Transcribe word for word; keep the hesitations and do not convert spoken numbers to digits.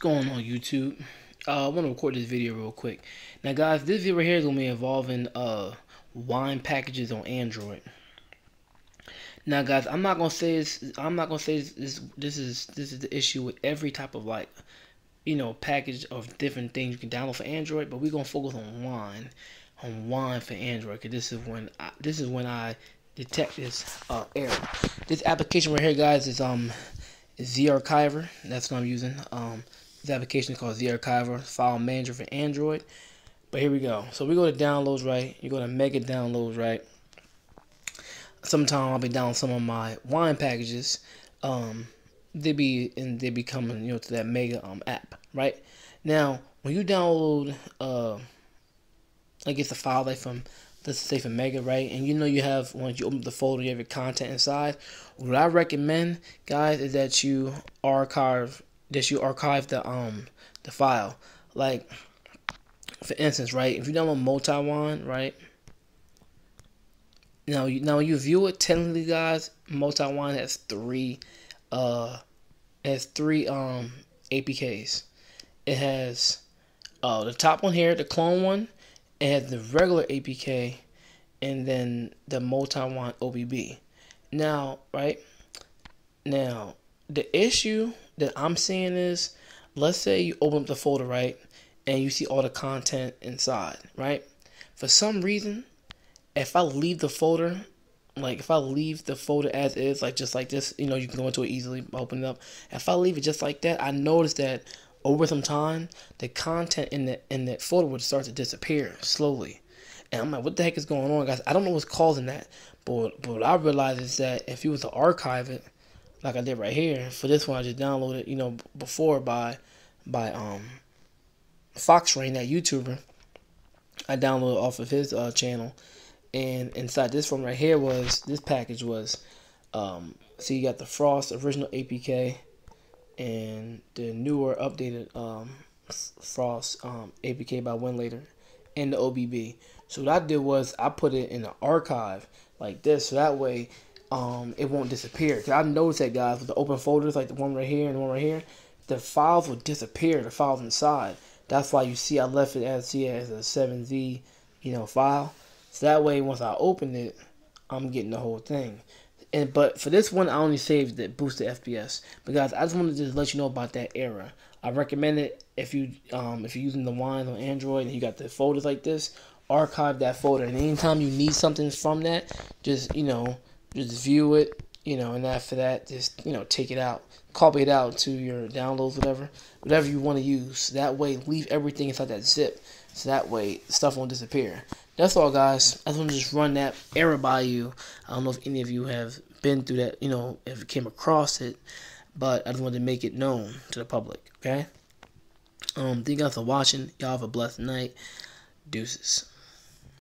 going on, YouTube? Uh, I want to record this video real quick. Now, guys, this video right here is going to be involving uh, wine packages on Android. Now, guys, I'm not gonna say this. I'm not gonna say this. This, this is this is the issue with every type of, like, you know, package of different things you can download for Android. But we're gonna focus on wine, on wine for Android, because this is when I, this is when I detect this uh, error. This application right here, guys, is um. ZArchiver. That's what I'm using. Um, this application is called ZArchiver, file manager for Android. But here we go. So we go to downloads, right? You go to Mega downloads, right? Sometime I'll be down some of my wine packages. Um, they be and they be coming, you know, to that Mega um app, right? Now, when you download, uh, I guess a file like from, let's say for Mega, right? And you know you have, once you open the folder, you have your content inside. What I recommend, guys, is that you archive that you archive the um the file. Like, for instance, right? If you download Multi-wine, right? Now you now you view it, technically, guys, Multi-wine has three uh has three um A P Ks. It has uh the top one here, the clone one. It has the regular A P K, and then the multi-wine O B B. Now, right now, the issue that I'm seeing is, let's say you open up the folder, right, and you see all the content inside, right? For some reason, if I leave the folder, like if I leave the folder as is, like just like this, you know, you can go into it easily, open it up. If I leave it just like that, I notice that over some time, the content in the in that folder would start to disappear slowly, and I'm like, "What the heck is going on, guys?" I don't know what's causing that, but but what I realized is that if you was to archive it, like I did right here for this one, I just downloaded, you know, before by by um Fox Rain, that YouTuber. I downloaded off of his uh, channel, and inside this one right here was this package was, um, so you got the Frost original A P K. And the newer updated um, Frost um, A P K by Winlater and the O B B. So what I did was I put it in the archive like this, so that way um, it won't disappear. Cause I noticed that, guys, with the open folders, like the one right here and the one right here, the files will disappear. The files inside. That's why you see I left it as see as a seven Z, you know, file. So that way once I open it, I'm getting the whole thing. And, but for this one, I only saved the boosted F P S. But, guys, I just wanted to just let you know about that error. I recommend it if you um if you're using the wine on Android and you got the folders like this, archive that folder. And anytime you need something from that, just you know just view it, you know, and after that, just you know take it out, copy it out to your downloads, whatever, whatever you want to use. That way, leave everything inside that zip, so that way stuff won't disappear. That's all, guys. I just want to just run that error by you. I don't know if any of you have been through that, you know, if you came across it, but I just wanted to make it known to the public, okay? Um, thank you guys for watching. Y'all have a blessed night. Deuces.